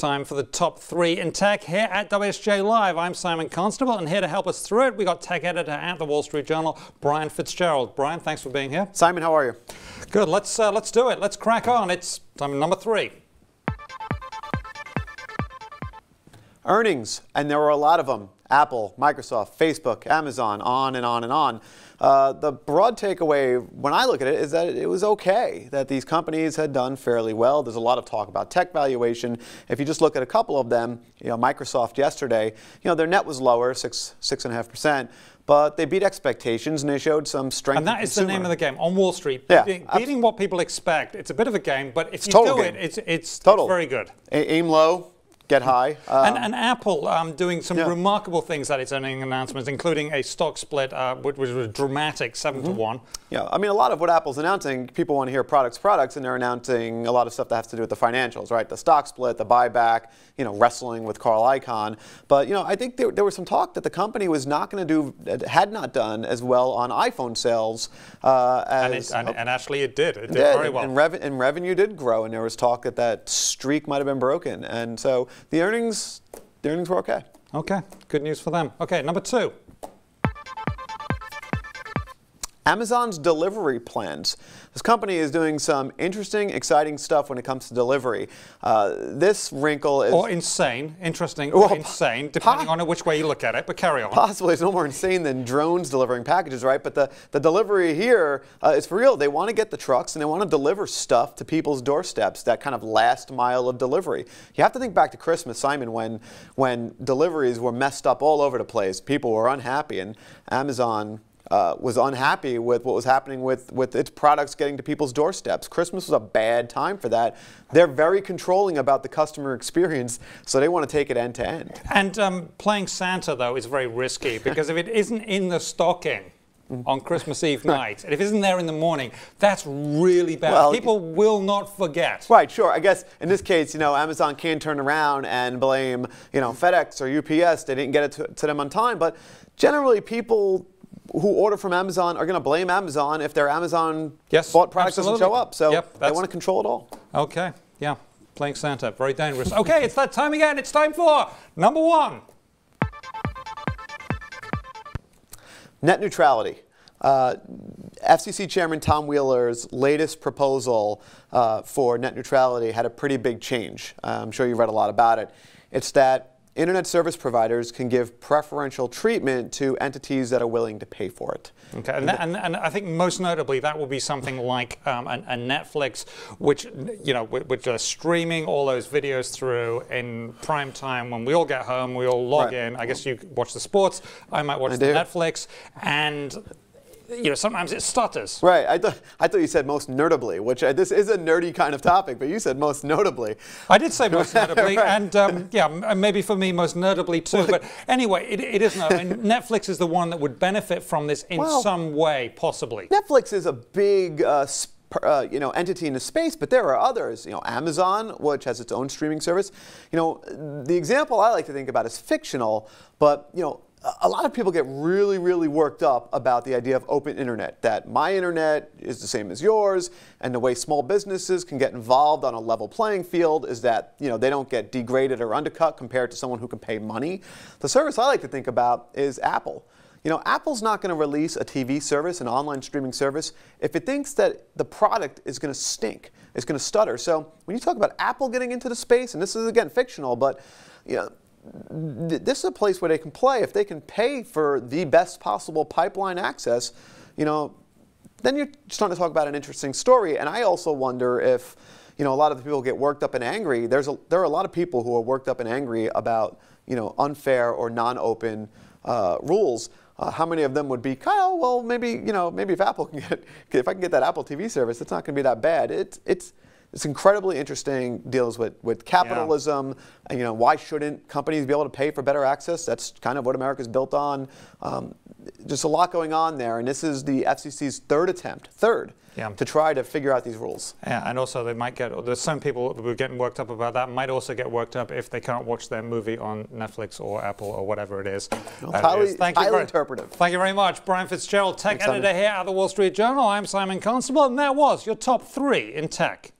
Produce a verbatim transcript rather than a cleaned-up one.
time for the top three in tech here at W S J Live. I'm Simon Constable, and here to help us through it, we got tech editor at the Wall Street Journal, Brian Fitzgerald. Brian, thanks for being here. Simon, how are you? Good. Let's uh, let's do it. Let's crack on. It's time for number three. Earnings, and there were a lot of them. Apple, Microsoft, Facebook, Amazon, on and on and on. Uh, the broad takeaway when I look at it is that it was okay that these companies had done fairly well. There's a lot of talk about tech valuation. If you just look at a couple of them, you know, Microsoft yesterday, you know, their net was lower, six, six and a half percent. But they beat expectations, and they showed some strength. And that is the name of the game on Wall Street. Yeah, beating, beating what people expect. It's a bit of a game, but if you do it, it's it's, total. it's very good. A aim low. Get high. Um, and, and Apple um, doing some yeah. remarkable things at its earnings announcements, including a stock split, uh, which was a dramatic seven mm-hmm. to one. Yeah, I mean, a lot of what Apple's announcing, people want to hear products, products, and they're announcing a lot of stuff that has to do with the financials, right? The stock split, the buyback, you know, wrestling with Carl Icahn. But you know, I think there, there was some talk that the company was not going to do, had not done as well on iPhone sales uh, as. And, it, and, and actually, it did. It did, did very well. And, rev and revenue did grow, and there was talk that that streak might have been broken, and so. The earnings, the earnings were okay. Okay, good news for them. Okay, number two. Amazon's delivery plans. This company is doing some interesting, exciting stuff when it comes to delivery. Uh, this wrinkle is... Or insane, interesting, or well, insane, depending on which way you look at it, but carry on. Possibly it's no more insane than drones delivering packages, right? But the, the delivery here uh, is for real. They want to get the trucks and they want to deliver stuff to people's doorsteps, that kind of last mile of delivery. You have to think back to Christmas, Simon, when, when deliveries were messed up all over the place. People were unhappy, and Amazon... Uh, was unhappy with what was happening with, with its products getting to people's doorsteps. Christmas was a bad time for that. They're very controlling about the customer experience, so they want to take it end to end. And um, playing Santa, though, is very risky, because if it isn't in the stocking on Christmas Eve night, and if it isn't there in the morning, that's really bad. Well, people will not forget. Right, sure. I guess in this case, you know, Amazon can turn around and blame, you know, FedEx or U P S. They didn't get it to, to them on time, but generally people... who order from Amazon are going to blame Amazon if their Amazon yes, bought products absolutely. doesn't show up. So yep, they want to control it all. Okay, yeah, playing Santa, very dangerous. Okay, it's that time again. It's time for number one. Net neutrality. Uh, F C C Chairman Tom Wheeler's latest proposal uh, for net neutrality had a pretty big change. Uh, I'm sure you read a lot about it. It's that Internet service providers can give preferential treatment to entities that are willing to pay for it. Okay, and, that, and, and I think most notably that will be something like um, a, a Netflix, which you know, which are streaming all those videos through in prime time when we all get home, we all log right. in. I guess you watch the sports. I might watch I the do. Netflix, and. You know, sometimes it stutters. Right. I thought I thought you said most notably, which uh, this is a nerdy kind of topic, but you said most notably. I did say most notably, right. and um, yeah, m maybe for me most notably too. But anyway, it, it is not. And Netflix is the one that would benefit from this in well, some way, possibly. Netflix is a big. Uh, Uh, you know, entity in the space, but there are others. You know, Amazon, which has its own streaming service. You know, the example I like to think about is fictional, but you know, a lot of people get really, really worked up about the idea of open internet. That my internet is the same as yours, and the way small businesses can get involved on a level playing field is that you know they don't get degraded or undercut compared to someone who can pay money. The service I like to think about is Apple. You know, Apple's not going to release a T V service, an online streaming service, if it thinks that the product is going to stink, it's going to stutter. So when you talk about Apple getting into the space, and this is, again, fictional, but you know, th this is a place where they can play. If they can pay for the best possible pipeline access, you know, then you're starting to talk about an interesting story. And I also wonder if, you know, a lot of the people get worked up and angry. There's a, there are a lot of people who are worked up and angry about, you know, unfair or non-open uh, rules. Uh, how many of them would be, Kyle? Well, maybe you know, maybe if Apple can get, if I can get that Apple T V service, it's not going to be that bad. It's it's it's incredibly interesting. Deals with with capitalism, yeah. and you know, why shouldn't companies be able to pay for better access? That's kind of what America's built on. Um, just a lot going on there, and this is the F C C's third attempt. Third. Yeah. To try to figure out these rules. Yeah, and also they might get, there's some people who are getting worked up about that, might also get worked up if they can't watch their movie on Netflix or Apple or whatever it is. No, highly, it is. Thank highly you interpretive. Thank you very much. Brian Fitzgerald, tech Thanks, editor Simon. here at the Wall Street Journal. I'm Simon Constable, and that was your top three in tech.